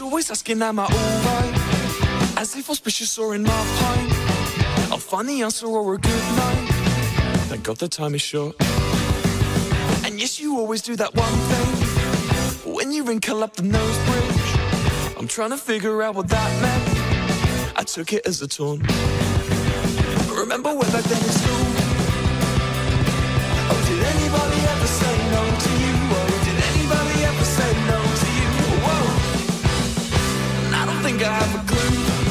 She's always asking, am I alright? As if auspicious or in my pint. I'll find the answer or a good night. Thank God the time is short. And yes, you always do that one thing when you wrinkle up the nose bridge. I'm trying to figure out what that meant. I took it as a taunt. Remember way back then in school? Oh, did anybody ever say no to you? Oh, did anybody ever say no to you? Whoa, and I don't think I have a clue.